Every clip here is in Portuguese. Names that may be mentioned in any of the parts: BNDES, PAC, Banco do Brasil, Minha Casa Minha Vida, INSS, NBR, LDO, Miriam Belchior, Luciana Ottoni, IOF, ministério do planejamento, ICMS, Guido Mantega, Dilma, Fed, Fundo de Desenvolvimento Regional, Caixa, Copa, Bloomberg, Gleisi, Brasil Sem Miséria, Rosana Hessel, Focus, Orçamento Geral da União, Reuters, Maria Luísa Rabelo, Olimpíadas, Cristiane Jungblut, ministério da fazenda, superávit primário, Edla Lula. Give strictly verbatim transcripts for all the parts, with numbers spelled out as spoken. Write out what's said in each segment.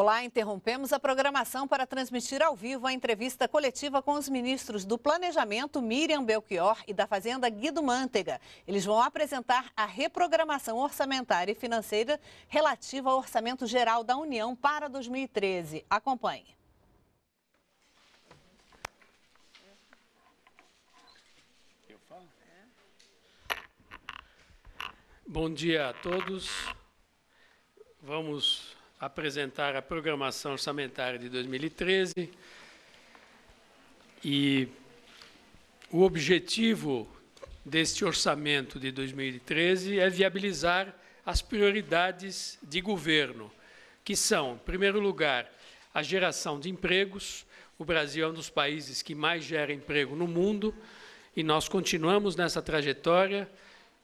Olá, interrompemos a programação para transmitir ao vivo a entrevista coletiva com os ministros do Planejamento, Miriam Belchior, e da Fazenda, Guido Mantega. Eles vão apresentar a reprogramação orçamentária e financeira relativa ao Orçamento Geral da União para dois mil e treze. Acompanhe. Bom dia a todos. Vamos apresentar a programação orçamentária de dois mil e treze. E o objetivo deste orçamento de dois mil e treze é viabilizar as prioridades de governo, que são, em primeiro lugar, a geração de empregos. O Brasil é um dos países que mais gera emprego no mundo e nós continuamos nessa trajetória.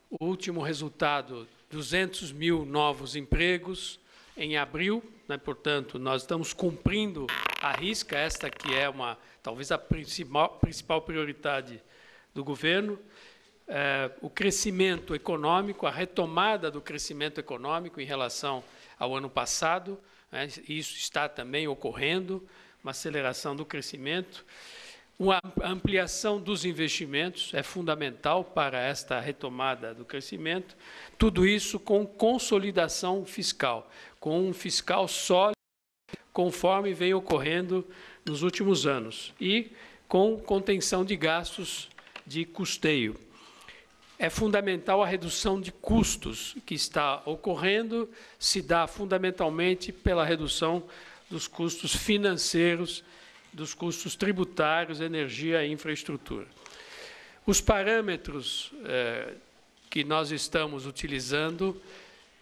O último resultado, duzentos mil novos empregos em abril, né? Portanto, nós estamos cumprindo a risca, esta que é uma, talvez a principal, principal prioridade do governo. É, o crescimento econômico, a retomada do crescimento econômico em relação ao ano passado, né? Isso está também ocorrendo, uma aceleração do crescimento. Uma ampliação dos investimentos é fundamental para esta retomada do crescimento, tudo isso com consolidação fiscal, com um fiscal sólido, conforme vem ocorrendo nos últimos anos, e com contenção de gastos de custeio. É fundamental a redução de custos que está ocorrendo, se dá fundamentalmente pela redução dos custos financeiros, dos custos tributários, energia e infraestrutura. Os parâmetros eh, que nós estamos utilizando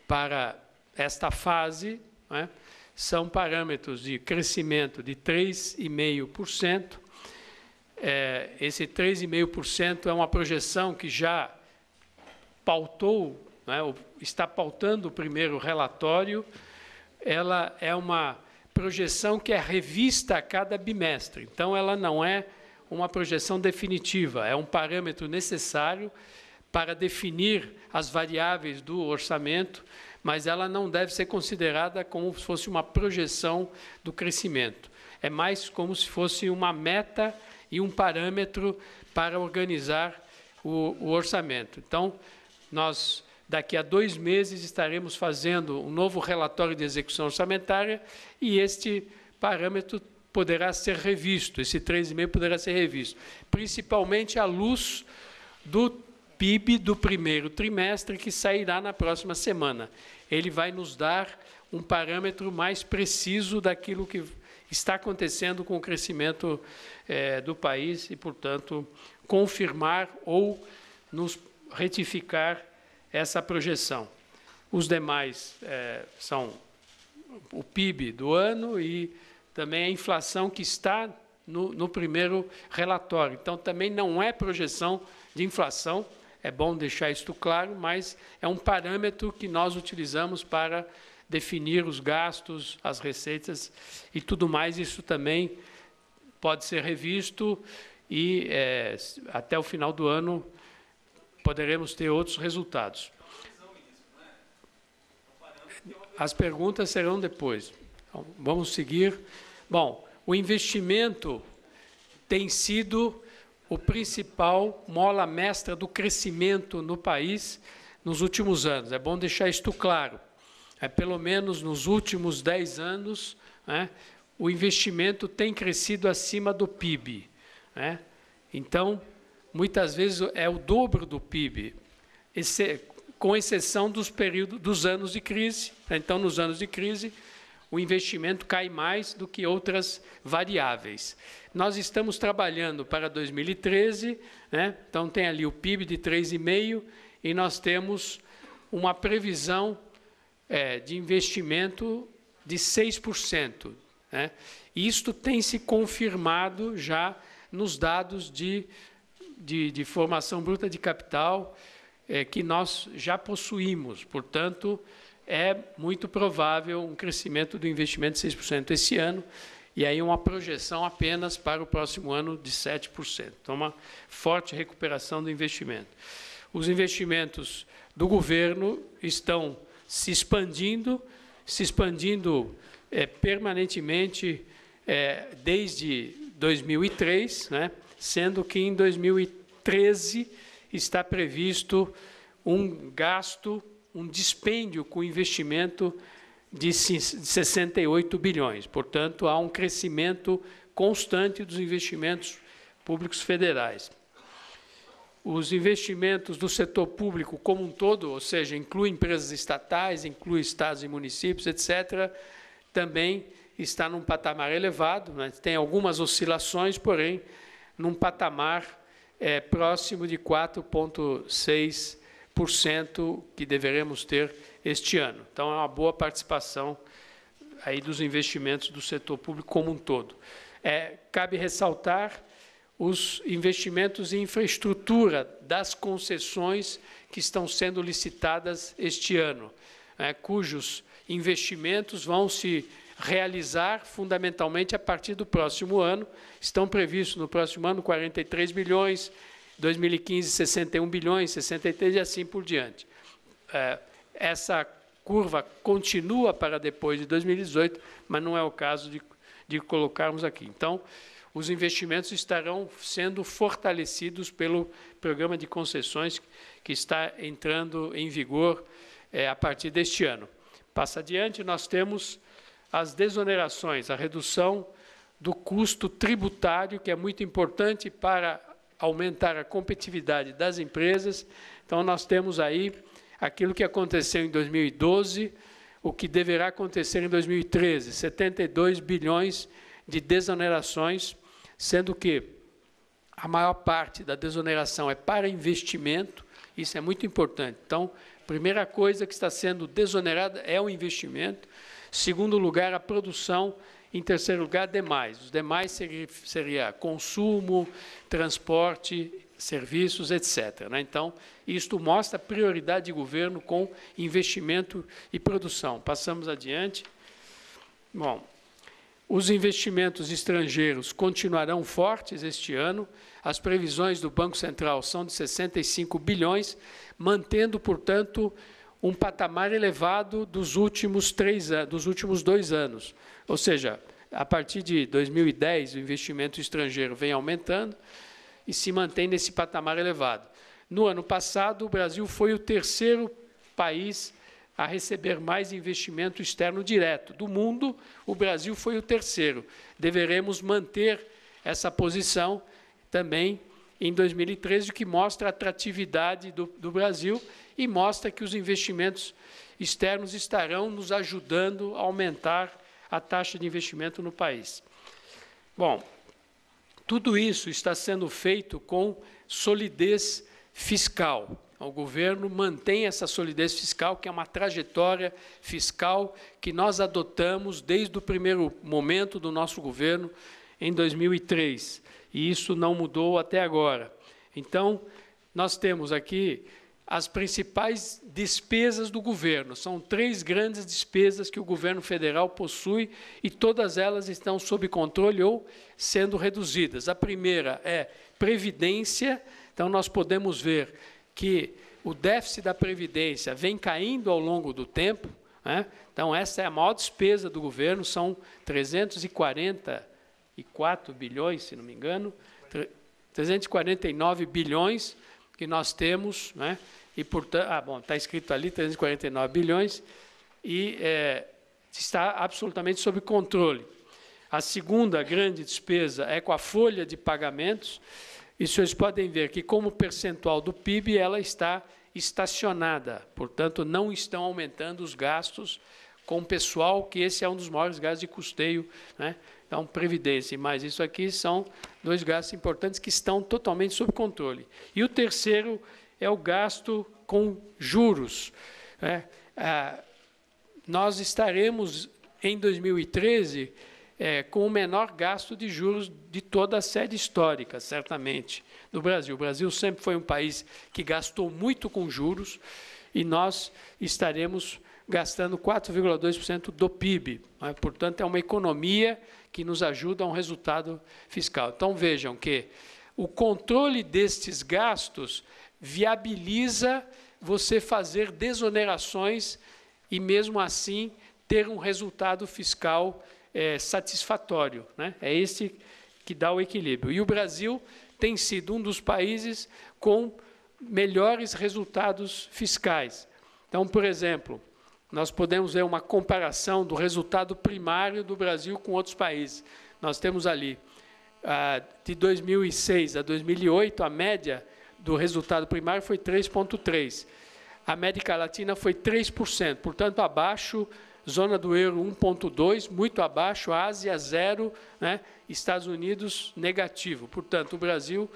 para esta fase, né, são parâmetros de crescimento de três vírgula cinco por cento. Eh, esse três vírgula cinco por cento é uma projeção que já pautou, né, está pautando o primeiro relatório. Ela é uma projeção que é revista a cada bimestre. Então, ela não é uma projeção definitiva, é um parâmetro necessário para definir as variáveis do orçamento, mas ela não deve ser considerada como se fosse uma projeção do crescimento. É mais como se fosse uma meta e um parâmetro para organizar o, o orçamento. Então, nós, daqui a dois meses, estaremos fazendo um novo relatório de execução orçamentária e este parâmetro poderá ser revisto, esse três vírgula cinco por cento poderá ser revisto, principalmente à luz do P I B do primeiro trimestre, que sairá na próxima semana. Ele vai nos dar um parâmetro mais preciso daquilo que está acontecendo com o crescimento eh, do país e, portanto, confirmar ou nos retificar essa projeção. Os demais eh, são o P I B do ano e também a inflação que está no, no primeiro relatório. Então, também não é projeção de inflação, é bom deixar isto claro, mas é um parâmetro que nós utilizamos para definir os gastos, as receitas e tudo mais. Isso também pode ser revisto e, eh, até o final do ano, poderemos ter outros resultados. As perguntas serão depois. Então, vamos seguir. Bom, o investimento tem sido o principal mola mestra do crescimento no país nos últimos anos. É bom deixar isto claro. É, pelo menos nos últimos dez anos, né, o investimento tem crescido acima do P I B. Né? Então, muitas vezes é o dobro do P I B, com exceção dos períodos, dos anos de crise. Então, nos anos de crise, o investimento cai mais do que outras variáveis. Nós estamos trabalhando para dois mil e treze, né? Então tem ali o P I B de três vírgula cinco por cento e nós temos uma previsão é, de investimento de seis por cento. Né? Isto tem se confirmado já nos dados de De, de formação bruta de capital é, que nós já possuímos. Portanto, é muito provável um crescimento do investimento de seis por cento esse ano e aí uma projeção apenas para o próximo ano de sete por cento. Então, uma forte recuperação do investimento. Os investimentos do governo estão se expandindo, se expandindo é, permanentemente é, desde dois mil e três, né, sendo que em dois mil e treze está previsto um gasto, um dispêndio com investimento de sessenta e oito bilhões. Portanto, há um crescimento constante dos investimentos públicos federais. Os investimentos do setor público como um todo, ou seja, inclui empresas estatais, inclui estados e municípios, etcétera, também está num patamar elevado, né? Tem algumas oscilações, porém, num patamar é, próximo de quatro vírgula seis por cento que deveremos ter este ano. Então, é uma boa participação aí dos investimentos do setor público como um todo. É, cabe ressaltar os investimentos em infraestrutura das concessões que estão sendo licitadas este ano, né, cujos investimentos vão se realizar fundamentalmente a partir do próximo ano. Estão previstos no próximo ano quarenta e três bilhões, dois mil e quinze sessenta e um bilhões, sessenta e três e assim por diante. É, essa curva continua para depois de dois mil e dezoito, mas não é o caso de, de colocarmos aqui. Então, os investimentos estarão sendo fortalecidos pelo programa de concessões que está entrando em vigor é, a partir deste ano. Passa adiante, nós temos as desonerações, a redução do custo tributário, que é muito importante para aumentar a competitividade das empresas. Então, nós temos aí aquilo que aconteceu em dois mil e doze, o que deverá acontecer em dois mil e treze, setenta e dois bilhões de desonerações, sendo que a maior parte da desoneração é para investimento. Isso é muito importante. Então, a primeira coisa que está sendo desonerada é o investimento, em segundo lugar, a produção, em terceiro lugar, demais. Os demais seria, seria consumo, transporte, serviços, etcétera. Então, isto mostra a prioridade de governo com investimento e produção. Passamos adiante. Bom, os investimentos estrangeiros continuarão fortes este ano. As previsões do Banco Central são de sessenta e cinco bilhões, mantendo, portanto, um patamar elevado dos últimos, três, dos últimos dois anos. Ou seja, a partir de dois mil e dez, o investimento estrangeiro vem aumentando e se mantém nesse patamar elevado. No ano passado, o Brasil foi o terceiro país a receber mais investimento externo direto. Do mundo, o Brasil foi o terceiro. Deveremos manter essa posição também em dois mil e treze, o que mostra a atratividade do, do Brasil e mostra que os investimentos externos estarão nos ajudando a aumentar a taxa de investimento no país. Bom, tudo isso está sendo feito com solidez fiscal. O governo mantém essa solidez fiscal, que é uma trajetória fiscal que nós adotamos desde o primeiro momento do nosso governo, em dois mil e três. E isso não mudou até agora. Então, nós temos aqui as principais despesas do governo. São três grandes despesas que o governo federal possui e todas elas estão sob controle ou sendo reduzidas. A primeira é previdência. Então, nós podemos ver que o déficit da Previdência vem caindo ao longo do tempo, né? Então, essa é a maior despesa do governo, são trezentos e quarenta e quatro bilhões, se não me engano, trezentos e quarenta e nove bilhões que nós temos, né? E, portanto, ah, bom, está escrito ali trezentos e quarenta e nove bilhões, e é, está absolutamente sob controle. A segunda grande despesa é com a folha de pagamentos. E vocês podem ver que, como percentual do P I B, ela está estacionada. Portanto, não estão aumentando os gastos com o pessoal, que esse é um dos maiores gastos de custeio, né? Então, previdência, mas isso aqui são dois gastos importantes que estão totalmente sob controle. E o terceiro é o gasto com juros, né? Ah, nós estaremos, em dois mil e treze... É, com o menor gasto de juros de toda a série histórica, certamente, do Brasil. O Brasil sempre foi um país que gastou muito com juros e nós estaremos gastando quatro vírgula dois por cento do P I B. Né? Portanto, é uma economia que nos ajuda a um resultado fiscal. Então, vejam que o controle destes gastos viabiliza você fazer desonerações e, mesmo assim, ter um resultado fiscal é, satisfatório, né? É esse que dá o equilíbrio. E o Brasil tem sido um dos países com melhores resultados fiscais. Então, por exemplo, nós podemos ver uma comparação do resultado primário do Brasil com outros países. Nós temos ali, ah, de dois mil e seis a dois mil e oito, a média do resultado primário foi três vírgula três por cento. A América Latina foi três por cento, portanto, abaixo, zona do euro um vírgula dois por cento, muito abaixo, Ásia zero, né, Estados Unidos negativo. Portanto, o Brasil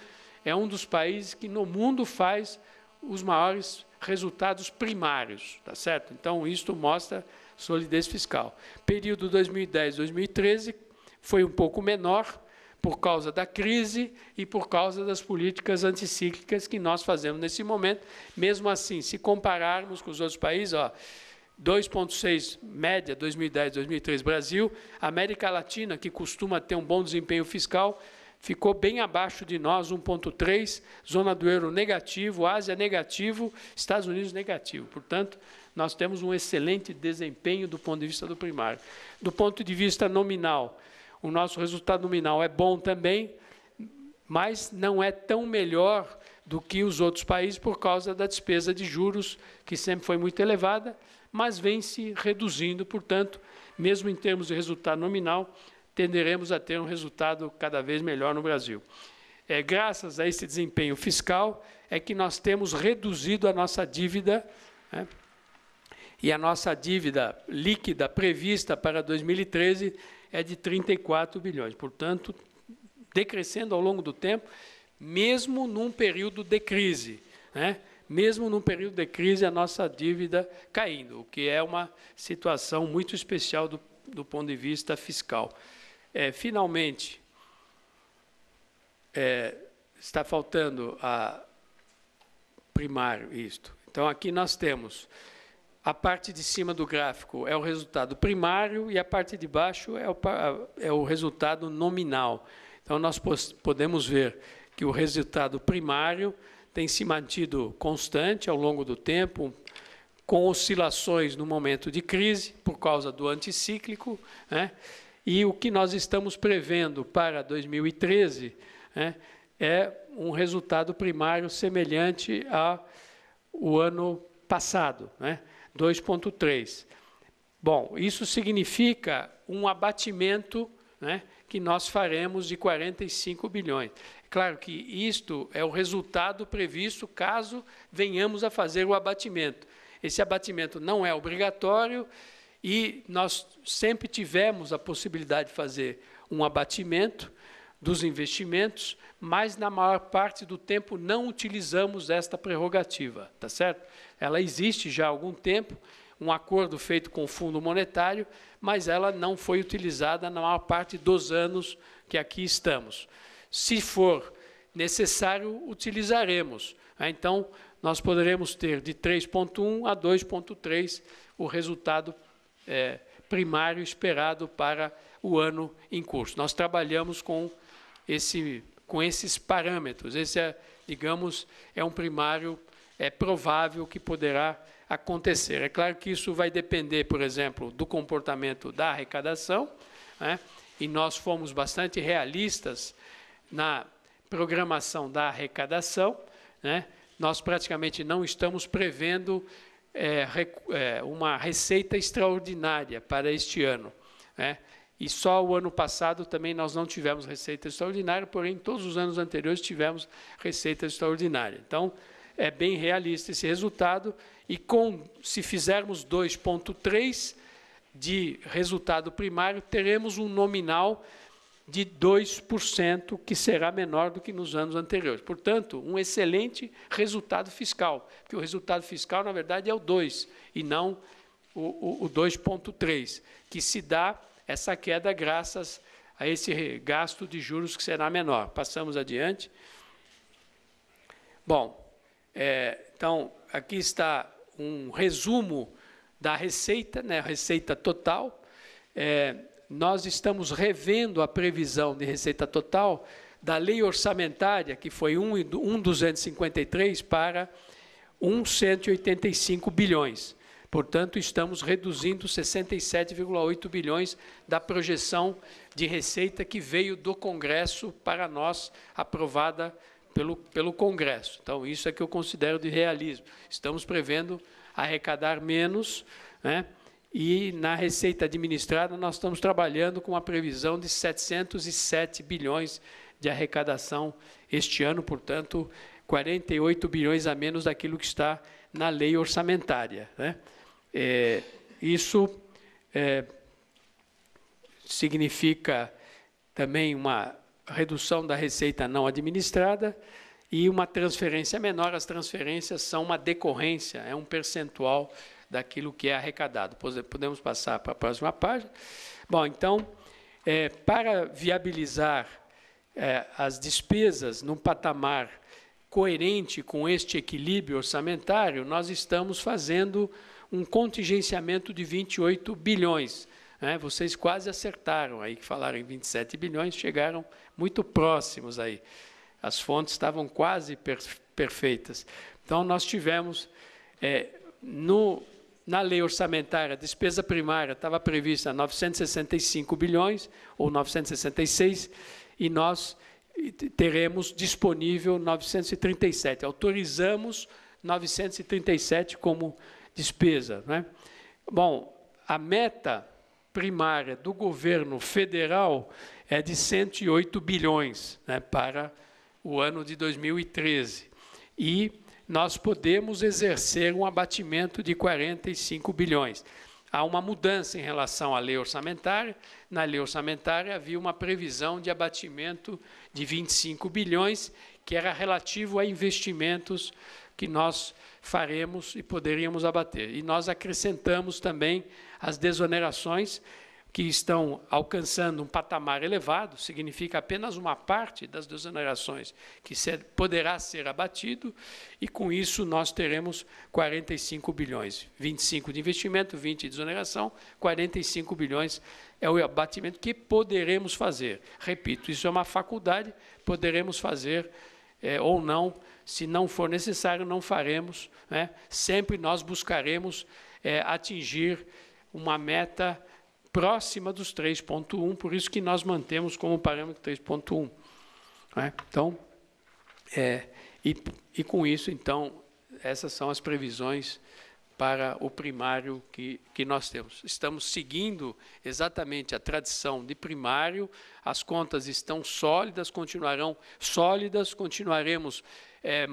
é um dos países que no mundo faz os maiores resultados primários, tá certo? Então, isto mostra solidez fiscal. Período dois mil e dez a dois mil e treze foi um pouco menor, por causa da crise e por causa das políticas anticíclicas que nós fazemos nesse momento. Mesmo assim, se compararmos com os outros países, dois vírgula seis por cento média, dois mil e dez, dois mil e treze, Brasil, América Latina, que costuma ter um bom desempenho fiscal, ficou bem abaixo de nós, um vírgula três por cento, zona do euro negativo, Ásia negativo, Estados Unidos negativo. Portanto, nós temos um excelente desempenho do ponto de vista do primário. Do ponto de vista nominal, o nosso resultado nominal é bom também, mas não é tão melhor do que os outros países por causa da despesa de juros, que sempre foi muito elevada, mas vem se reduzindo. Portanto, mesmo em termos de resultado nominal, tenderemos a ter um resultado cada vez melhor no Brasil. É, graças a esse desempenho fiscal é que nós temos reduzido a nossa dívida, né? E a nossa dívida líquida prevista para dois mil e treze é de trinta e quatro bilhões. Portanto, decrescendo ao longo do tempo, mesmo num período de crise, né? Mesmo num período de crise, a nossa dívida caindo, o que é uma situação muito especial do, do ponto de vista fiscal. É, finalmente, é, está faltando a primário isto. Então, aqui nós temos... A parte de cima do gráfico é o resultado primário e a parte de baixo é o, é o resultado nominal. Então, nós podemos ver que o resultado primário tem se mantido constante ao longo do tempo, com oscilações no momento de crise, por causa do anticíclico, né? E o que nós estamos prevendo para dois mil e treze, né, é um resultado primário semelhante ao ano passado, né? dois vírgula três. Bom, isso significa um abatimento, né, que nós faremos de quarenta e cinco bilhões. Claro que isto é o resultado previsto caso venhamos a fazer o abatimento. Esse abatimento não é obrigatório e nós sempre tivemos a possibilidade de fazer um abatimento dos investimentos, mas na maior parte do tempo não utilizamos esta prerrogativa, tá certo? Ela existe já há algum tempo, um acordo feito com o Fundo Monetário, mas ela não foi utilizada na maior parte dos anos que aqui estamos. Se for necessário, utilizaremos. Então, nós poderemos ter de três vírgula um a dois vírgula três o resultado é, primário esperado para o ano em curso. Nós trabalhamos com esse, com esses parâmetros. Esse, é, digamos, é um primário é provável que poderá acontecer. É claro que isso vai depender, por exemplo, do comportamento da arrecadação, né? E nós fomos bastante realistas na programação da arrecadação, né? Nós praticamente não estamos prevendo é, é, uma receita extraordinária para este ano, né? E só o ano passado também nós não tivemos receita extraordinária, porém, todos os anos anteriores tivemos receita extraordinária. Então, é bem realista esse resultado, e com, se fizermos dois vírgula três de resultado primário, teremos um nominal de dois por cento, que será menor do que nos anos anteriores. Portanto, um excelente resultado fiscal, porque o resultado fiscal, na verdade, é o dois, e não o, o, o dois vírgula três, que se dá essa queda graças a esse gasto de juros que será menor. Passamos adiante. Bom, É, então, aqui está um resumo da receita, né, receita total. É, nós estamos revendo a previsão de receita total da lei orçamentária, que foi um vírgula duzentos e cinquenta e três para um vírgula cento e oitenta e cinco bilhões. Portanto, estamos reduzindo sessenta e sete vírgula oito bilhões da projeção de receita que veio do Congresso para nós, aprovada pelo, pelo Congresso. Então, isso é que eu considero de realismo. Estamos prevendo arrecadar menos, né? E na receita administrada nós estamos trabalhando com uma previsão de setecentos e sete bilhões de arrecadação este ano, portanto, quarenta e oito bilhões a menos daquilo que está na lei orçamentária, né? É, isso é, significa também uma redução da receita não administrada e uma transferência menor. As transferências são uma decorrência, é um percentual daquilo que é arrecadado. Podemos passar para a próxima página. Bom, então, é, para viabilizar é, as despesas num patamar coerente com este equilíbrio orçamentário, nós estamos fazendo um contingenciamento de vinte e oito bilhões. Né? Vocês quase acertaram aí, que falaram em vinte e sete bilhões, chegaram muito próximos aí. As fontes estavam quase perfeitas. Então, nós tivemos... É, no, na lei orçamentária, a despesa primária estava prevista novecentos e sessenta e cinco bilhões, ou novecentos e sessenta e seis, e nós teremos disponível novecentos e trinta e sete. Autorizamos novecentos e trinta e sete como despesa, né? Bom, a meta primária do governo federal é de cento e oito bilhões, né, para o ano de dois mil e treze. E nós podemos exercer um abatimento de quarenta e cinco bilhões. Há uma mudança em relação à lei orçamentária. Na lei orçamentária havia uma previsão de abatimento de vinte e cinco bilhões, que era relativo a investimentos que nós faremos e poderíamos abater. E nós acrescentamos também as desonerações, que estão alcançando um patamar elevado, significa apenas uma parte das desonerações que ser, poderá ser abatido, e com isso nós teremos quarenta e cinco bilhões. vinte e cinco de investimento, vinte de desoneração, quarenta e cinco bilhões é o abatimento que poderemos fazer. Repito, isso é uma faculdade, poderemos fazer é, ou não, se não for necessário, não faremos, né? Sempre nós buscaremos é, atingir uma meta próxima dos três vírgula um, por isso que nós mantemos como parâmetro três vírgula um. Né? Então, é, e, e com isso, então, essas são as previsões para o primário que, que nós temos. Estamos seguindo exatamente a tradição de primário, as contas estão sólidas, continuarão sólidas, continuaremos é,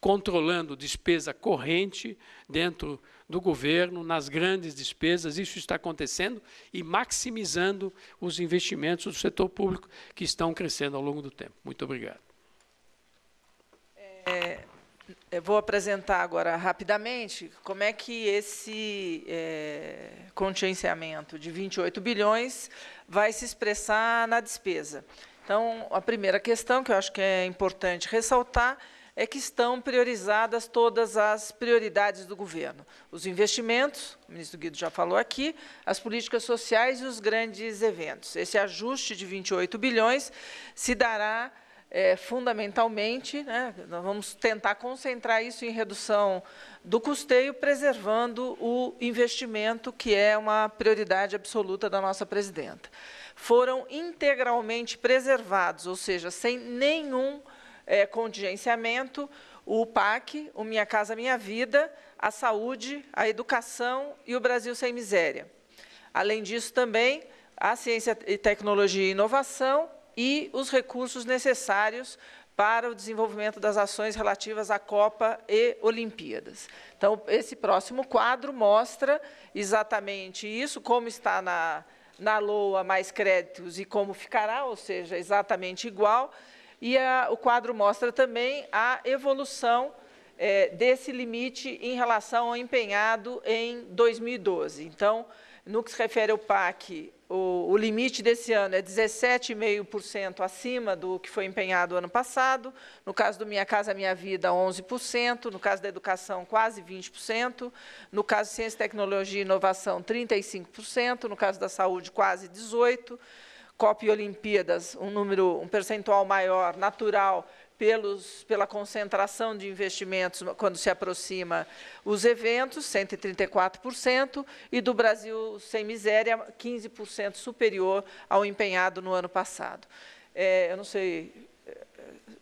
controlando despesa corrente dentro do governo, nas grandes despesas, isso está acontecendo, e maximizando os investimentos do setor público que estão crescendo ao longo do tempo. Muito obrigado. É, eu vou apresentar agora rapidamente como é que esse é, contingenciamento de vinte e oito bilhões vai se expressar na despesa. Então, a primeira questão que eu acho que é importante ressaltar é que estão priorizadas todas as prioridades do governo. Os investimentos, o ministro Guido já falou aqui, as políticas sociais e os grandes eventos. Esse ajuste de vinte e oito bilhões se dará é, fundamentalmente, né, nós vamos tentar concentrar isso em redução do custeio, preservando o investimento, que é uma prioridade absoluta da nossa presidenta. Foram integralmente preservados, ou seja, sem nenhum É, contingenciamento, o P A C, o Minha Casa Minha Vida, a saúde, a educação e o Brasil Sem Miséria. Além disso, também, a ciência e tecnologia e inovação e os recursos necessários para o desenvolvimento das ações relativas à Copa e Olimpíadas. Então, esse próximo quadro mostra exatamente isso, como está na, na L O A mais créditos e como ficará, ou seja, exatamente igual. E a, o quadro mostra também a evolução é, desse limite em relação ao empenhado em dois mil e doze. Então, no que se refere ao P A C, o, o limite desse ano é dezessete vírgula cinco por cento acima do que foi empenhado ano passado, no caso do Minha Casa Minha Vida, onze por cento, no caso da educação, quase vinte por cento, no caso de ciência, tecnologia e inovação, trinta e cinco por cento, no caso da saúde, quase dezoito por cento, Copa e Olimpíadas, um número, um percentual maior, natural, pelos, pela concentração de investimentos quando se aproxima os eventos, cento e trinta e quatro por cento, e do Brasil Sem Miséria, quinze por cento superior ao empenhado no ano passado. É, eu não sei,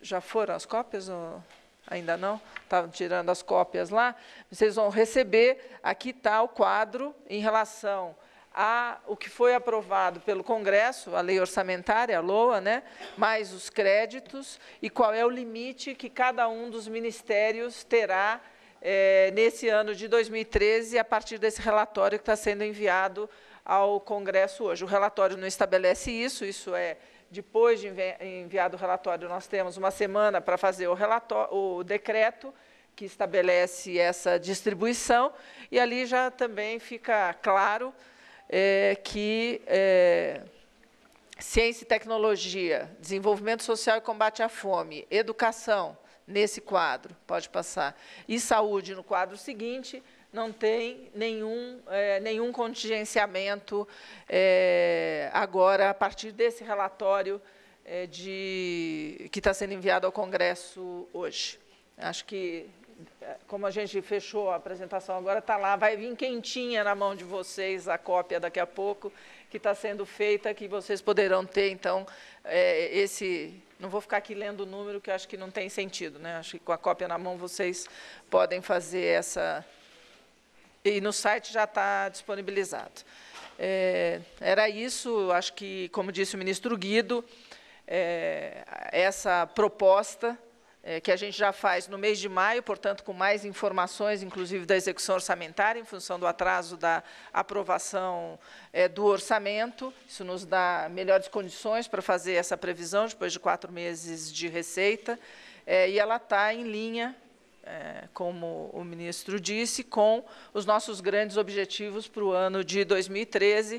já foram as cópias ou... Ainda não? Estavam tirando as cópias lá. Vocês vão receber, aqui está o quadro em relação a o que foi aprovado pelo Congresso, a lei orçamentária, a L O A, né? Mais os créditos e qual é o limite que cada um dos ministérios terá é, nesse ano de dois mil e treze, a partir desse relatório que está sendo enviado ao Congresso hoje. O relatório não estabelece isso, isso é... Depois de enviado o relatório, nós temos uma semana para fazer o, relatório, o decreto que estabelece essa distribuição, e ali já também fica claro é, que é, ciência e tecnologia, desenvolvimento social e combate à fome, educação, nesse quadro, pode passar, e saúde, no quadro seguinte, não tem nenhum, é, nenhum contingenciamento é, agora, a partir desse relatório é, de, que está sendo enviado ao Congresso hoje. Acho que, como a gente fechou a apresentação agora, está lá, vai vir quentinha na mão de vocês a cópia daqui a pouco, que está sendo feita, que vocês poderão ter, então, é, esse... Não vou ficar aqui lendo o número, que eu acho que não tem sentido, né? Acho que com a cópia na mão vocês podem fazer essa... E no site já está disponibilizado. É, era isso, acho que, como disse o ministro Guido, é, essa proposta é, que a gente já faz no mês de maio, portanto, com mais informações, inclusive da execução orçamentária, em função do atraso da aprovação é, do orçamento. Isso nos dá melhores condições para fazer essa previsão, depois de quatro meses de receita. É, e ela está em linha... como o ministro disse, com os nossos grandes objetivos para o ano de dois mil e treze,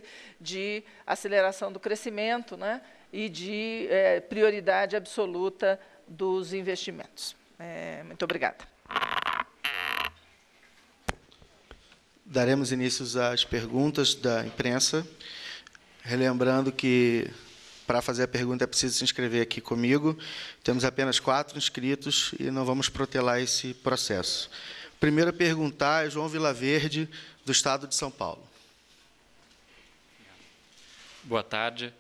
de aceleração do crescimento, né, e de é, prioridade absoluta dos investimentos. É, muito obrigada. Daremos início às perguntas da imprensa, relembrando que... Para fazer a pergunta, é preciso se inscrever aqui comigo. Temos apenas quatro inscritos e não vamos protelar esse processo. Primeiro a perguntar é João Vilaverde, do Estado de São Paulo. Boa tarde.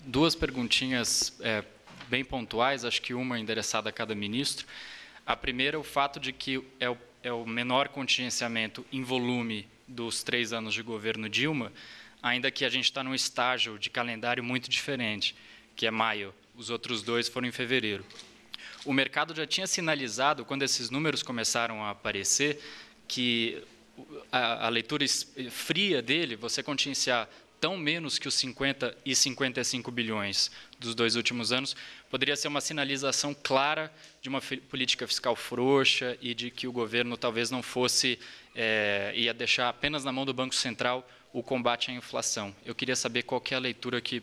Duas perguntinhas é, bem pontuais, acho que uma endereçada a cada ministro. A primeira é o fato de que é o, é o menor contingenciamento em volume dos três anos de governo Dilma, ainda que a gente está num estágio de calendário muito diferente, que é maio, os outros dois foram em fevereiro. O mercado já tinha sinalizado, quando esses números começaram a aparecer, que a, a leitura fria dele, você contingenciar tão menos que os cinquenta e cinquenta e cinco bilhões dos dois últimos anos, poderia ser uma sinalização clara de uma política fiscal frouxa e de que o governo talvez não fosse, é, ia deixar apenas na mão do Banco Central o combate à inflação. Eu queria saber qual que é a leitura que,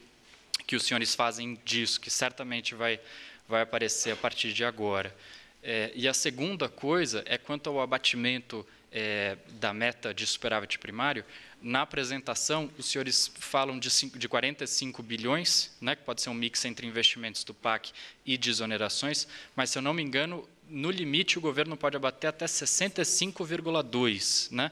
que os senhores fazem disso, que certamente vai, vai aparecer a partir de agora. É, e a segunda coisa é quanto ao abatimento é, da meta de superávit primário. Na apresentação, os senhores falam de, de quarenta e cinco bilhões, né, que pode ser um mix entre investimentos do P A C e desonerações, mas, se eu não me engano, no limite, o governo pode abater até sessenta e cinco vírgula dois, né?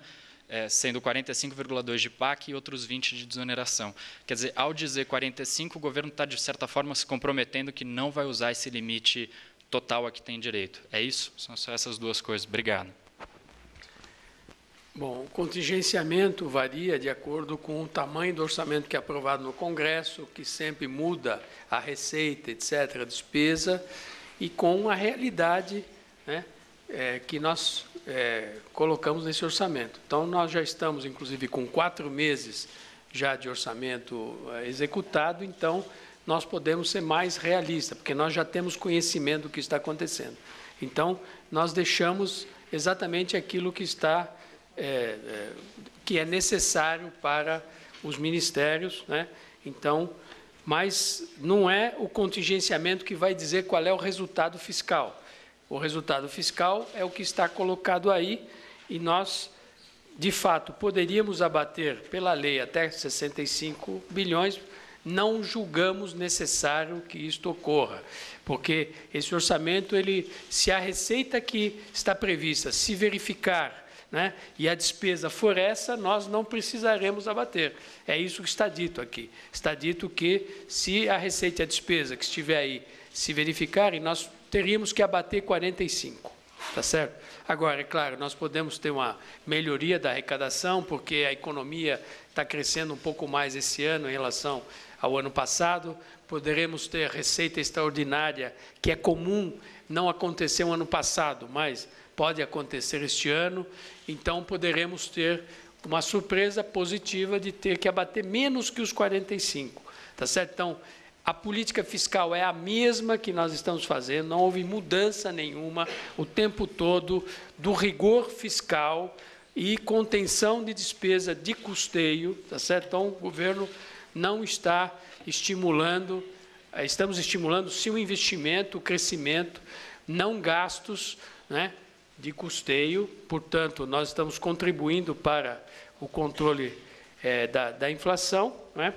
É, sendo quarenta e cinco vírgula dois de P A C e outros vinte de desoneração. Quer dizer, ao dizer quarenta e cinco, o governo está, de certa forma, se comprometendo que não vai usar esse limite total a que tem direito. É isso? São só essas duas coisas. Obrigado. Bom, o contingenciamento varia de acordo com o tamanho do orçamento que é aprovado no Congresso, que sempre muda a receita, etcétera, a despesa, e com a realidade, né, é, que nós... É, colocamos nesse orçamento. Então, nós já estamos, inclusive, com quatro meses já de orçamento executado, então, nós podemos ser mais realistas, porque nós já temos conhecimento do que está acontecendo. Então, nós deixamos exatamente aquilo que está, é, é, que é necessário para os ministérios, né? Então, mas não é o contingenciamento que vai dizer qual é o resultado fiscal. O resultado fiscal é o que está colocado aí, e nós, de fato, poderíamos abater pela lei até sessenta e cinco bilhões, não julgamos necessário que isto ocorra, porque esse orçamento, ele, se a receita que está prevista se verificar, né, e a despesa for essa, nós não precisaremos abater. É isso que está dito aqui. Está dito que, se a receita e a despesa que estiver aí se verificarem, nós teríamos que abater quarenta e cinco por cento. Tá certo? Agora, é claro, nós podemos ter uma melhoria da arrecadação, porque a economia está crescendo um pouco mais esse ano em relação ao ano passado. Poderemos ter receita extraordinária, que é comum, não acontecer no ano passado, mas pode acontecer este ano. Então, poderemos ter uma surpresa positiva de ter que abater menos que os quarenta e cinco por cento. Tá certo? Então, a política fiscal é a mesma que nós estamos fazendo, não houve mudança nenhuma o tempo todo do rigor fiscal e contenção de despesa de custeio, tá certo? Então, o governo não está estimulando, estamos estimulando sim o investimento, o crescimento, não gastos, né, de custeio, portanto, nós estamos contribuindo para o controle é, da, da inflação, né?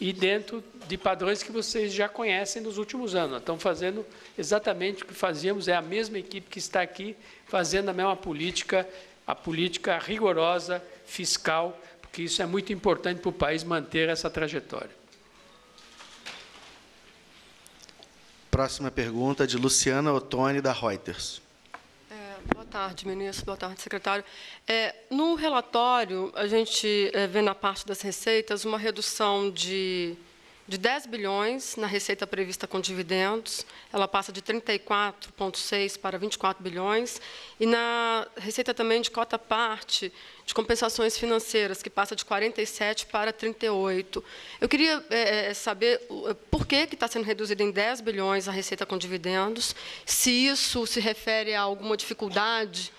E dentro de padrões que vocês já conhecem nos últimos anos. Nós estamos fazendo exatamente o que fazíamos, é a mesma equipe que está aqui fazendo a mesma política, a política rigorosa, fiscal, porque isso é muito importante para o país manter essa trajetória. Próxima pergunta é de Luciana Ottoni, da Reuters. Boa tarde, ministro. Boa tarde, secretário. É, no relatório, a gente é, vê na parte das receitas uma redução de, de dez bilhões na receita prevista com dividendos. Ela passa de trinta e quatro vírgula seis para vinte e quatro bilhões. E na receita também de cota-parte de compensações financeiras, que passa de quarenta e sete para trinta e oito. Eu queria é, saber por que que está sendo reduzida em dez bilhões a receita com dividendos, se isso se refere a alguma dificuldade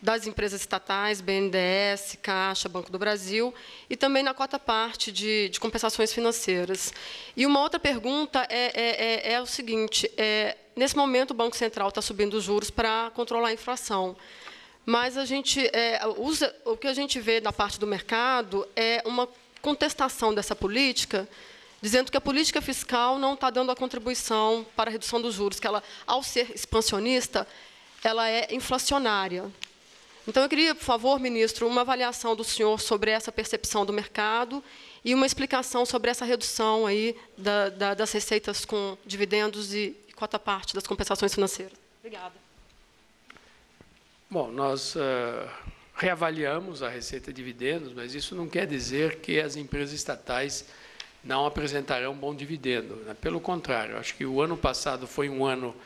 das empresas estatais, B N D E S, Caixa, Banco do Brasil, e também na cota parte de, de compensações financeiras. E uma outra pergunta é, é, é o seguinte, é, nesse momento o Banco Central está subindo os juros para controlar a inflação, mas a gente é, usa, o que a gente vê na parte do mercado é uma contestação dessa política, dizendo que a política fiscal não está dando a contribuição para a redução dos juros, que ela, ao ser expansionista, ela é inflacionária. Então, eu queria, por favor, ministro, uma avaliação do senhor sobre essa percepção do mercado e uma explicação sobre essa redução aí da, da, das receitas com dividendos e, e cota parte das compensações financeiras. Obrigada. Bom, nós uh, reavaliamos a receita de dividendos, mas isso não quer dizer que as empresas estatais não apresentarão um bom dividendo, né? Pelo contrário, acho que o ano passado foi um ano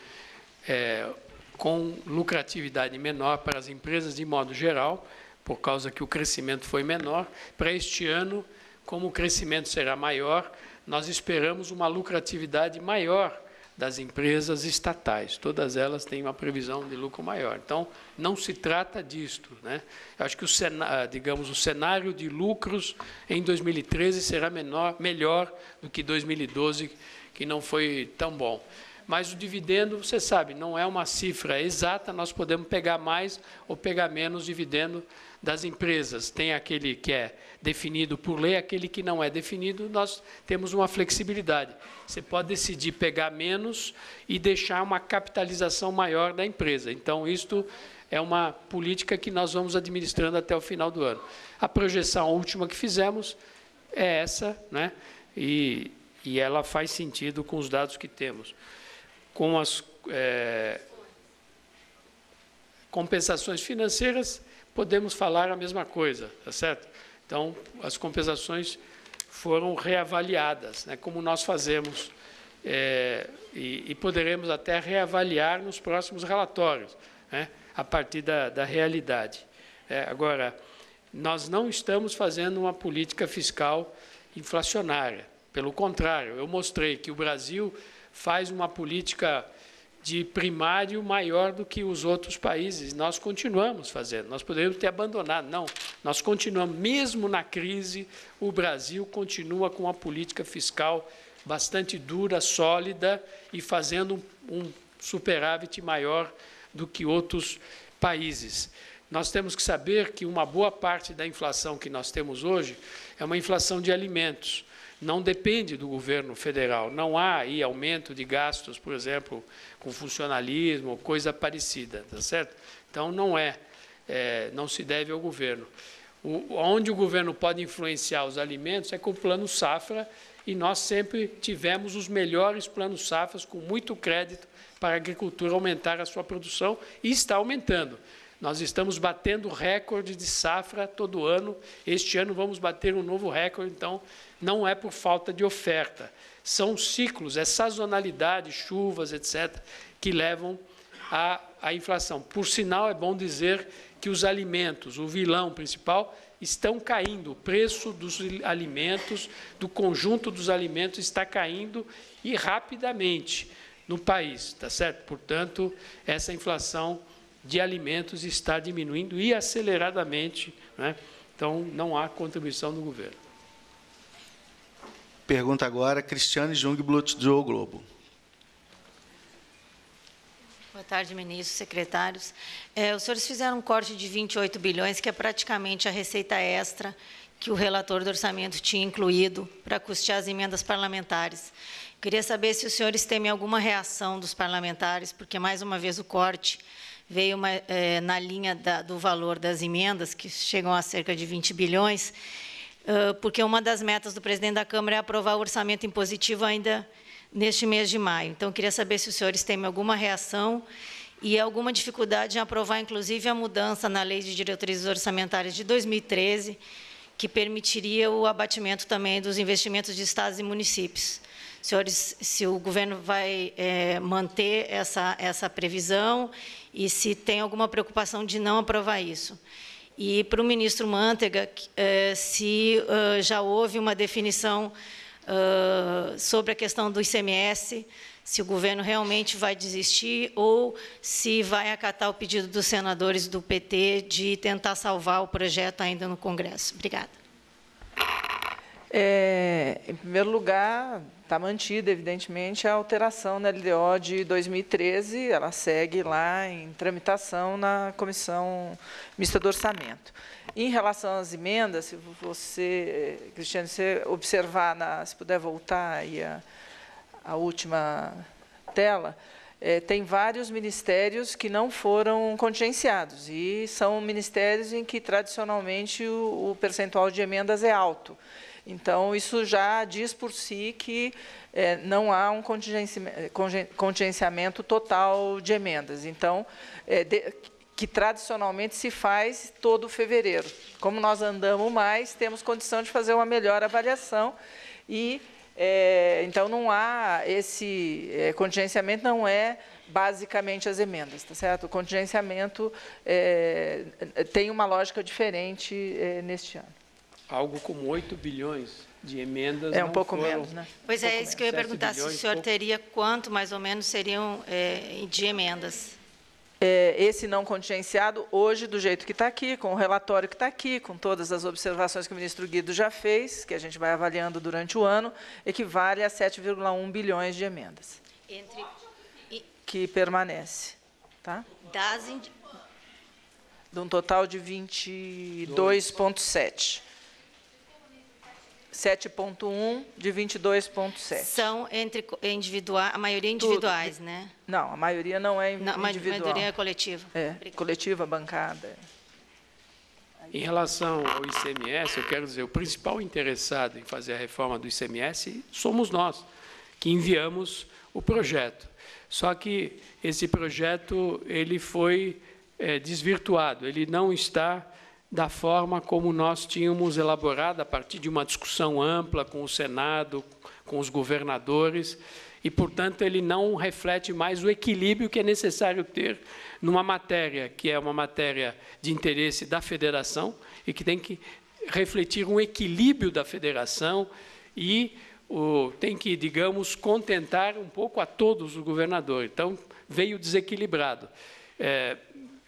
é, com lucratividade menor para as empresas de modo geral, por causa que o crescimento foi menor. Para este ano, como o crescimento será maior, nós esperamos uma lucratividade maior das empresas estatais. Todas elas têm uma previsão de lucro maior. Então, não se trata disto, né? Eu acho que o cenário, digamos, o cenário de lucros em dois mil e treze será menor, melhor do que dois mil e doze, que não foi tão bom. Mas o dividendo, você sabe, não é uma cifra exata, nós podemos pegar mais ou pegar menos dividendo das empresas. Tem aquele que é definido por lei, aquele que não é definido, nós temos uma flexibilidade. Você pode decidir pegar menos e deixar uma capitalização maior da empresa. Então, isto é uma política que nós vamos administrando até o final do ano. A projeção última que fizemos é essa, né? E, e ela faz sentido com os dados que temos. Com as é, compensações financeiras, podemos falar a mesma coisa, tá certo? Então, as compensações foram reavaliadas, né, como nós fazemos, é, e, e poderemos até reavaliar nos próximos relatórios, né, a partir da, da realidade. É, agora, nós não estamos fazendo uma política fiscal inflacionária, pelo contrário, eu mostrei que o Brasil faz uma política de primário maior do que os outros países. Nós continuamos fazendo, nós poderíamos ter abandonado. Não, nós continuamos, mesmo na crise, o Brasil continua com uma política fiscal bastante dura, sólida e fazendo um superávit maior do que outros países. Nós temos que saber que uma boa parte da inflação que nós temos hoje é uma inflação de alimentos. não depende do governo federal. Não há aí aumento de gastos, por exemplo, com funcionalismo, coisa parecida, tá certo? Então, não é, é não se deve ao governo. O, onde o governo pode influenciar os alimentos é com o plano safra, e nós sempre tivemos os melhores planos safras com muito crédito para a agricultura aumentar a sua produção, e está aumentando. Nós estamos batendo recorde de safra todo ano. Este ano vamos bater um novo recorde, então não é por falta de oferta. São ciclos, é sazonalidade, chuvas, etcétera, que levam à, à inflação. Por sinal, é bom dizer que os alimentos, o vilão principal, estão caindo. O preço dos alimentos, do conjunto dos alimentos, está caindo, e rapidamente no país, tá certo? Portanto, essa inflação de alimentos está diminuindo, e aceleradamente, né? Então, não há contribuição do governo. Pergunta agora, Cristiane Jungblut, do Globo. Boa tarde, ministros, secretários. É, os senhores fizeram um corte de vinte e oito bilhões, que é praticamente a receita extra que o relator do orçamento tinha incluído para custear as emendas parlamentares. Queria saber se os senhores temem alguma reação dos parlamentares, porque, mais uma vez, o corte veio uma, é, na linha da, do valor das emendas, que chegam a cerca de vinte bilhões, uh, porque uma das metas do presidente da Câmara é aprovar o orçamento impositivo ainda neste mês de maio. Então, queria saber se os senhores têm alguma reação e alguma dificuldade em aprovar, inclusive, a mudança na Lei de Diretrizes Orçamentárias de dois mil e treze, que permitiria o abatimento também dos investimentos de estados e municípios. Senhores, se o governo vai é, manter essa, essa previsão, e se tem alguma preocupação de não aprovar isso. E para o ministro Mantega, é, se uh, já houve uma definição uh, sobre a questão do I C M S, se o governo realmente vai desistir ou se vai acatar o pedido dos senadores do P T de tentar salvar o projeto ainda no Congresso. Obrigada. É, em primeiro lugar, está mantida, evidentemente, a alteração na L D O de dois mil e treze, ela segue lá em tramitação na Comissão Mista do Orçamento. Em relação às emendas, se você, Cristiano, se observar, na, se puder voltar aí a, a última tela, é, tem vários ministérios que não foram contingenciados, e são ministérios em que, tradicionalmente, o, o percentual de emendas é alto. Então, isso já diz por si que é, não há um contingenciamento total de emendas, então, é, de, que tradicionalmente se faz todo fevereiro. Como nós andamos mais, temos condição de fazer uma melhor avaliação e, é, então, não há esse é, contingenciamento, não é basicamente as emendas, tá certo? O contingenciamento é, tem uma lógica diferente é, neste ano. Algo como oito bilhões de emendas. É um pouco menos, né? Pois é, isso que eu ia perguntar, se o senhor teria quanto, mais ou menos, seriam é, de emendas. É, esse não contingenciado, hoje, do jeito que está aqui, com o relatório que está aqui, com todas as observações que o ministro Guido já fez, que a gente vai avaliando durante o ano, equivale a sete vírgula um bilhões de emendas. Entre... Que permanece. Tá? Das... De um total de vinte e dois vírgula sete. sete vírgula um de vinte e dois vírgula sete. São entre individuais, a maioria individuais, tudo, né? Não, a maioria não é individual. Não, a maioria é coletiva. É, obrigada. Coletiva, bancada. Em relação ao I C M S, eu quero dizer, o principal interessado em fazer a reforma do I C M S somos nós, que enviamos o projeto. Só que esse projeto ele foi é, desvirtuado, ele não está... da forma como nós tínhamos elaborado, a partir de uma discussão ampla com o Senado, com os governadores, e, portanto, ele não reflete mais o equilíbrio que é necessário ter numa matéria, que é uma matéria de interesse da federação, e que tem que refletir um equilíbrio da federação e o, tem que, digamos, contentar um pouco a todos os governadores. Então, veio desequilibrado. É,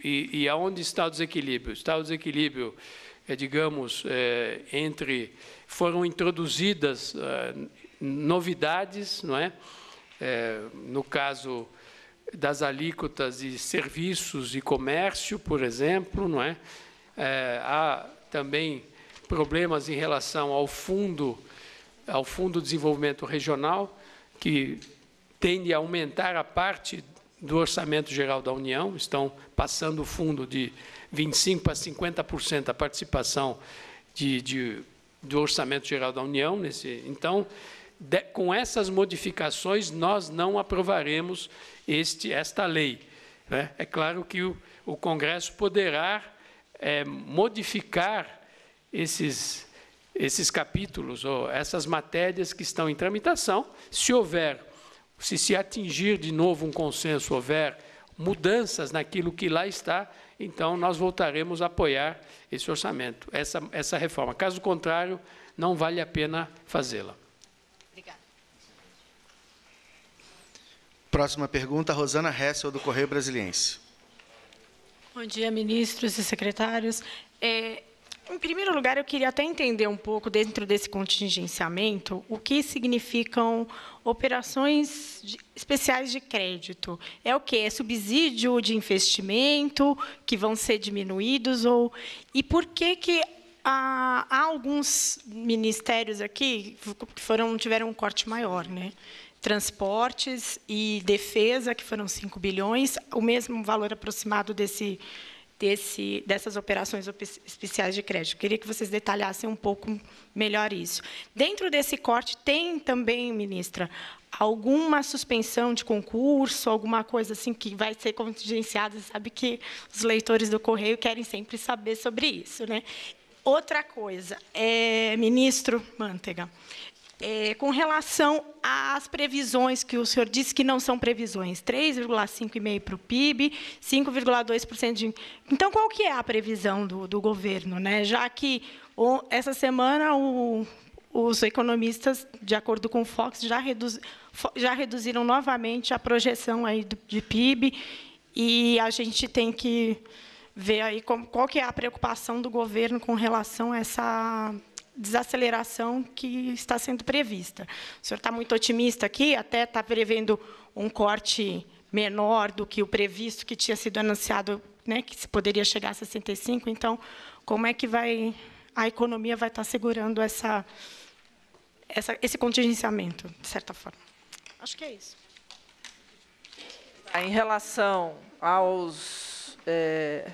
E, e aonde está o desequilíbrio? Está o desequilíbrio, é, digamos, é, entre... Foram introduzidas é, novidades, não é? É, no caso das alíquotas de serviços e comércio, por exemplo, não é? É, há também problemas em relação ao fundo ao Fundo de Desenvolvimento Regional, que tende a aumentar a parte do Orçamento Geral da União, estão passando o fundo de vinte e cinco por cento para cinquenta por cento a participação de, de, do Orçamento Geral da União. Nesse, então, de, com essas modificações, nós não aprovaremos este, esta lei. Né? É claro que o, o Congresso poderá é, modificar esses, esses capítulos, ou essas matérias que estão em tramitação, se houver, se se atingir de novo um consenso, houver mudanças naquilo que lá está, então nós voltaremos a apoiar esse orçamento, essa, essa reforma. Caso contrário, não vale a pena fazê-la. Obrigada. Próxima pergunta, Rosana Hessel, do Correio Brasiliense. Bom dia, ministros e secretários. É... Em primeiro lugar, eu queria até entender um pouco, dentro desse contingenciamento, o que significam operações de, especiais de crédito. É o quê? É subsídio de investimento que vão ser diminuídos? Ou, e por que que há, há alguns ministérios aqui que foram, tiveram um corte maior, né? Transportes e defesa, que foram cinco bilhões, o mesmo valor aproximado desse... Desse, dessas operações especiais de crédito. Queria que vocês detalhassem um pouco melhor isso. Dentro desse corte, tem também, ministra, alguma suspensão de concurso, alguma coisa assim que vai ser contingenciada? Sabe que os leitores do Correio querem sempre saber sobre isso, né? Outra coisa, é, ministro Mantega, é, com relação às previsões, que o senhor disse que não são previsões, três vírgula cinco por cento para o P I B, cinco vírgula dois por cento de... Então, qual que é a previsão do, do governo, né? Já que o, essa semana o, os economistas, de acordo com o Focus, já, reduz, já reduziram novamente a projeção aí do, de P I B, e a gente tem que ver aí como, qual que é a preocupação do governo com relação a essa... desaceleração que está sendo prevista. O senhor está muito otimista aqui, até está prevendo um corte menor do que o previsto, que tinha sido anunciado, né, que se poderia chegar a sessenta e cinco. Então, como é que vai a economia vai estar segurando essa, essa, esse contingenciamento, de certa forma? Acho que é isso. Em relação aos... É...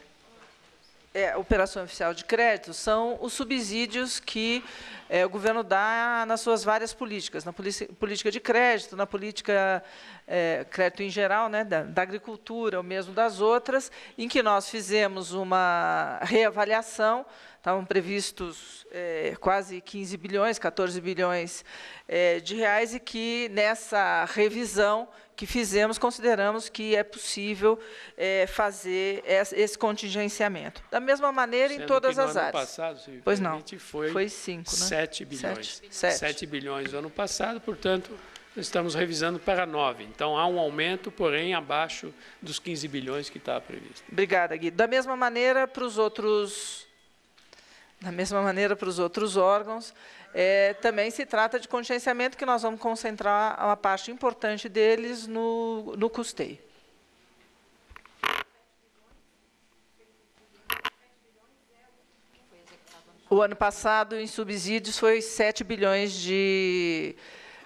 É, operação oficial de crédito, são os subsídios que é, o governo dá nas suas várias políticas, na política de crédito, na política é, crédito em geral, né, da, da agricultura, ou mesmo das outras, em que nós fizemos uma reavaliação. Estavam previstos é, quase quinze bilhões, quatorze bilhões é, de reais, e que, nessa revisão que fizemos, consideramos que é possível é, fazer esse contingenciamento. Da mesma maneira, sendo em todas as áreas. No ano passado, se pois não, foi, foi cinco, né? sete bilhões. sete bilhões no ano passado, portanto, nós estamos revisando para nove. Então, há um aumento, porém, abaixo dos quinze bilhões que estava previsto. Obrigada, Guido. Da mesma maneira, para os outros... Da mesma maneira, para os outros órgãos, é, também se trata de contingenciamento, que nós vamos concentrar uma parte importante deles no, no custeio. O ano passado, em subsídios, foi sete bilhões de,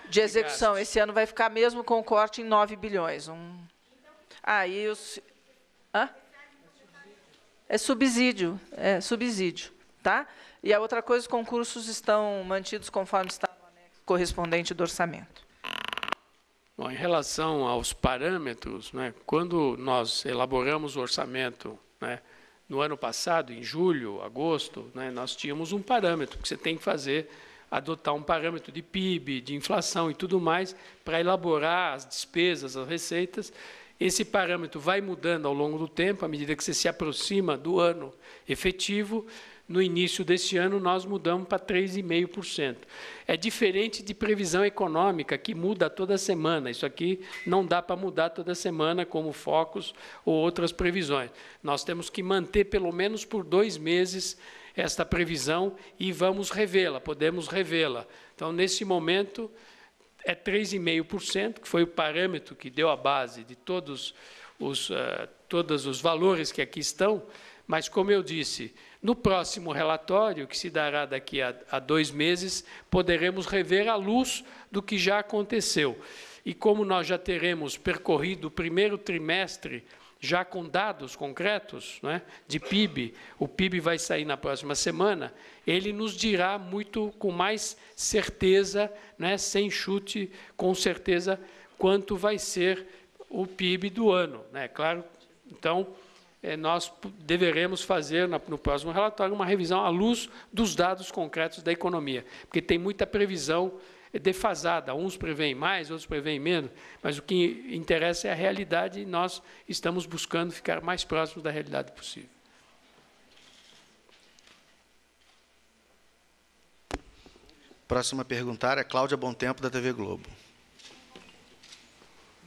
de execução. Esse ano vai ficar mesmo com o corte em nove bilhões. Um... Ah, e os... Hã? É subsídio, é subsídio. Tá? E a outra coisa, os concursos estão mantidos conforme está no anexo correspondente do orçamento. Bom, em relação aos parâmetros, né, quando nós elaboramos o orçamento, né, no ano passado, em julho, agosto, né, nós tínhamos um parâmetro que você tem que fazer, adotar um parâmetro de P I B, de inflação e tudo mais, para elaborar as despesas, as receitas. Esse parâmetro vai mudando ao longo do tempo, à medida que você se aproxima do ano efetivo. No início deste ano, nós mudamos para três vírgula cinco por cento. É diferente de previsão econômica, que muda toda semana. Isso aqui não dá para mudar toda semana, como Focus ou outras previsões. Nós temos que manter, pelo menos por dois meses, esta previsão e vamos revê-la, podemos revê-la. Então, nesse momento, é três vírgula cinco por cento, que foi o parâmetro que deu a base de todos os, uh, todos os valores que aqui estão, mas, como eu disse, no próximo relatório, que se dará daqui a, a dois meses, poderemos rever à luz do que já aconteceu. E como nós já teremos percorrido o primeiro trimestre, já com dados concretos, né, de P I B, o P I B vai sair na próxima semana, ele nos dirá muito com mais certeza, né, sem chute, com certeza, quanto vai ser o P I B do ano, né? Claro, então, é, nós deveremos fazer, na, no próximo relatório, uma revisão à luz dos dados concretos da economia, porque tem muita previsão defasada, uns preveem mais, outros preveem menos, mas o que interessa é a realidade e nós estamos buscando ficar mais próximos da realidade possível. Próxima perguntar é Cláudia Bontempo, da T V Globo.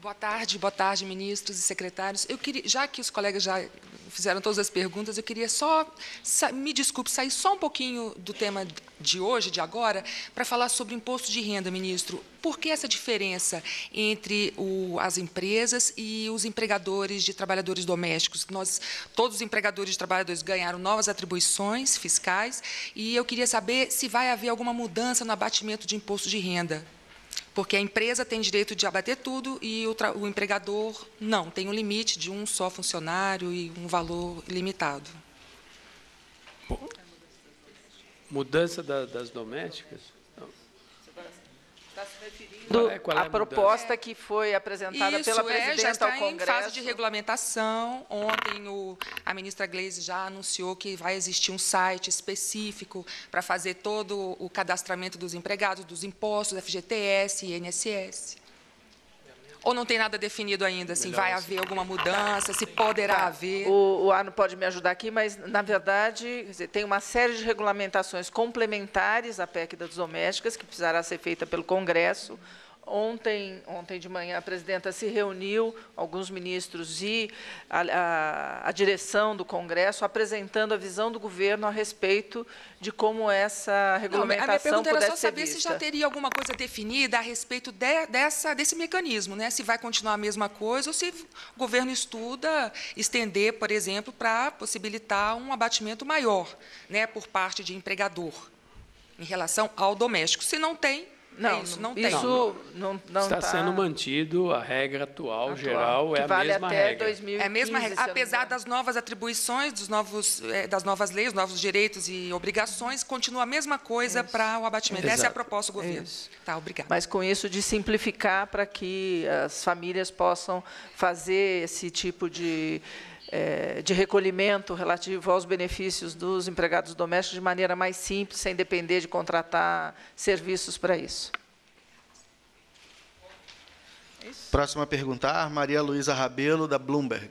Boa tarde, boa tarde, ministros e secretários. Eu queria, já que os colegas já fizeram todas as perguntas, eu queria só, me desculpe, sair só um pouquinho do tema de hoje, de agora, para falar sobre imposto de renda, ministro. Por que essa diferença entre o, as empresas e os empregadores de trabalhadores domésticos? Nós, todos os empregadores de trabalhadores ganharam novas atribuições fiscais e eu queria saber se vai haver alguma mudança no abatimento de imposto de renda. Porque a empresa tem direito de abater tudo e o, o empregador não, tem um limite de um só funcionário e um valor limitado. Bom, mudança da, das domésticas? Não. Está se referindo é, é a, a proposta que foi apresentada Isso, pela presidenta é, já está ao Congresso. Em fase de regulamentação. Ontem o, a ministra Gleisi já anunciou que vai existir um site específico para fazer todo o cadastramento dos empregados, dos impostos, F G T S e I N S S. Ou não tem nada definido ainda? Assim, vai haver alguma mudança? Se poderá tá. haver? O, o Arno pode me ajudar aqui, mas, na verdade, tem uma série de regulamentações complementares à P E C das domésticas, que precisará ser feita pelo Congresso. Ontem, ontem de manhã, a presidenta se reuniu, alguns ministros e a, a, a direção do Congresso, apresentando a visão do governo a respeito de como essa regulamentação não, pudesse ser vista. A minha pergunta era só saber se já teria alguma coisa definida a respeito de, dessa, desse mecanismo, né? Se vai continuar a mesma coisa ou se o governo estuda estender, por exemplo, para possibilitar um abatimento maior, né, por parte de empregador em relação ao doméstico. Se não tem... Não, é isso, não tem. Isso não, não está tá... sendo mantido, a regra atual, atual geral, é a, vale mesma regra. dois mil e quinze, é a mesma regra. Apesar das novas atribuições, dos novos, é, das novas leis, novos direitos e obrigações, continua a mesma coisa isso. para o abatimento. Exato. Essa é a proposta do governo. Isso. Tá, obrigada. Mas com isso de simplificar para que as famílias possam fazer esse tipo de... É, de recolhimento relativo aos benefícios dos empregados domésticos de maneira mais simples, sem depender de contratar serviços para isso. Próxima a perguntar, Maria Luísa Rabelo, da Bloomberg.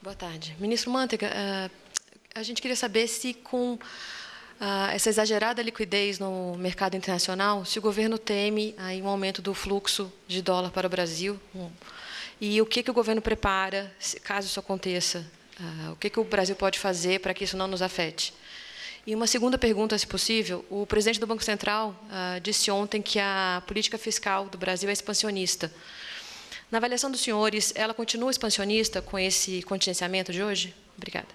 Boa tarde. Ministro Mantega, a gente queria saber se com essa exagerada liquidez no mercado internacional, se o governo teme aí um aumento do fluxo de dólar para o Brasil, um E o que, que o governo prepara, caso isso aconteça? Uh, o que, que o Brasil pode fazer para que isso não nos afete? E uma segunda pergunta, se possível. O presidente do Banco Central uh, disse ontem que a política fiscal do Brasil é expansionista. Na avaliação dos senhores, ela continua expansionista com esse contingenciamento de hoje? Obrigada.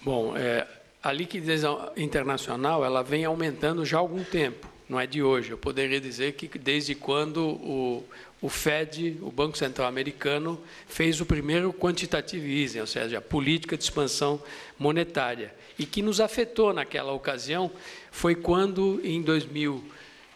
Bom, é, a liquidez internacional ela vem aumentando já há algum tempo. Não é de hoje. Eu poderia dizer que desde quando o, o Fed, o Banco Central Americano, fez o primeiro quantitative easing, ou seja, a política de expansão monetária. E que nos afetou naquela ocasião foi quando, em dois mil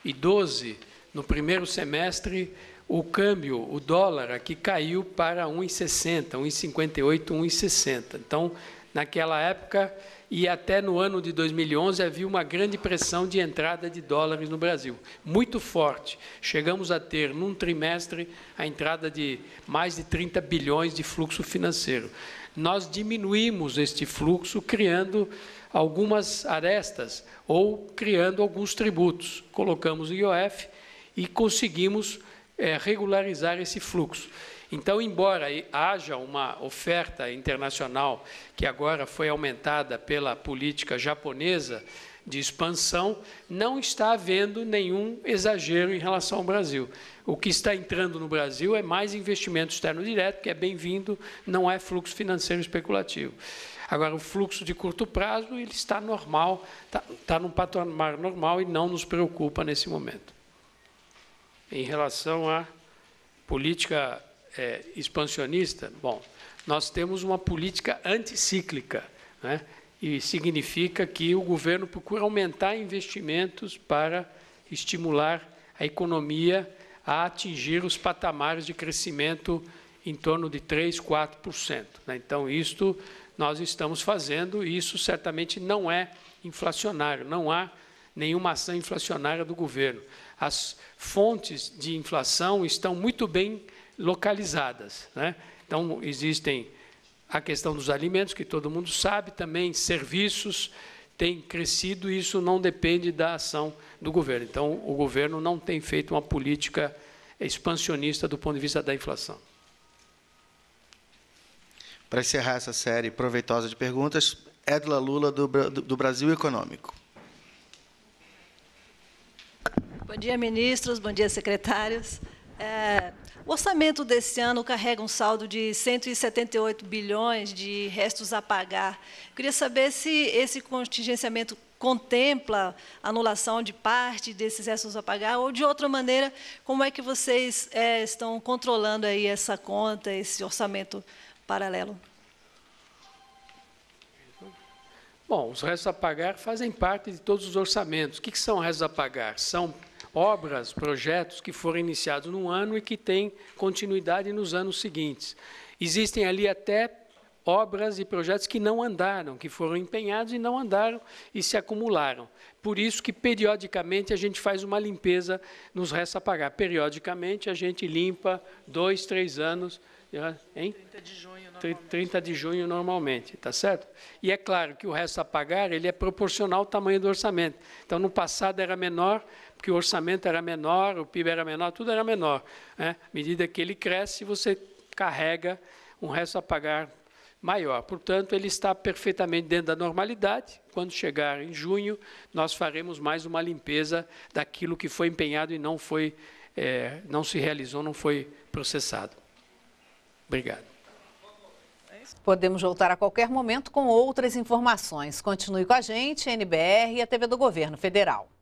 e doze, no primeiro semestre, o câmbio, o dólar, aqui caiu para um e sessenta, um e cinquenta e oito, um e sessenta. Então, naquela época... E até no ano de dois mil e onze havia uma grande pressão de entrada de dólares no Brasil, muito forte. Chegamos a ter, num trimestre, a entrada de mais de trinta bilhões de fluxo financeiro. Nós diminuímos este fluxo criando algumas arestas ou criando alguns tributos. Colocamos o I O F e conseguimos é, regularizar esse fluxo. Então, embora haja uma oferta internacional que agora foi aumentada pela política japonesa, de expansão, não está havendo nenhum exagero em relação ao Brasil. O que está entrando no Brasil é mais investimento externo direto, que é bem-vindo, não é fluxo financeiro especulativo. Agora, o fluxo de curto prazo ele está normal, está, está num patamar normal e não nos preocupa nesse momento. Em relação à política é, expansionista, bom, nós temos uma política anticíclica, né? E significa que o governo procura aumentar investimentos para estimular a economia a atingir os patamares de crescimento em torno de três, quatro por cento. Né? Então, isto nós estamos fazendo, e isso certamente não é inflacionário, não há nenhuma ação inflacionária do governo. As fontes de inflação estão muito bem localizadas, né? Então, existem a questão dos alimentos, que todo mundo sabe, também serviços têm crescido, e isso não depende da ação do governo. Então, o governo não tem feito uma política expansionista do ponto de vista da inflação. Para encerrar essa série proveitosa de perguntas, Edla Lula, do, do Brasil Econômico. Bom dia, ministros. Bom dia, secretários. É, o orçamento desse ano carrega um saldo de cento e setenta e oito bilhões de restos a pagar. Queria saber se esse contingenciamento contempla anulação de parte desses restos a pagar, ou, de outra maneira, como é que vocês é, estão controlando aí essa conta, esse orçamento paralelo? Bom, os restos a pagar fazem parte de todos os orçamentos. O que são restos a pagar? São obras, projetos que foram iniciados num ano e que têm continuidade nos anos seguintes. Existem ali até obras e projetos que não andaram, que foram empenhados e não andaram e se acumularam. Por isso que, periodicamente, a gente faz uma limpeza nos restos a pagar. Periodicamente, a gente limpa dois, três anos... Hein? trinta de junho, normalmente. trinta de junho, normalmente, tá certo? E é claro que o resto a pagar ele é proporcional ao tamanho do orçamento. Então, no passado era menor, porque o orçamento era menor, o P I B era menor, tudo era menor, né? À medida que ele cresce, você carrega um resto a pagar maior. Portanto, ele está perfeitamente dentro da normalidade. Quando chegar em junho, nós faremos mais uma limpeza daquilo que foi empenhado e não, foi, é, não se realizou, não foi processado. Obrigado. Podemos voltar a qualquer momento com outras informações. Continue com a gente, N B R e a T V do Governo Federal.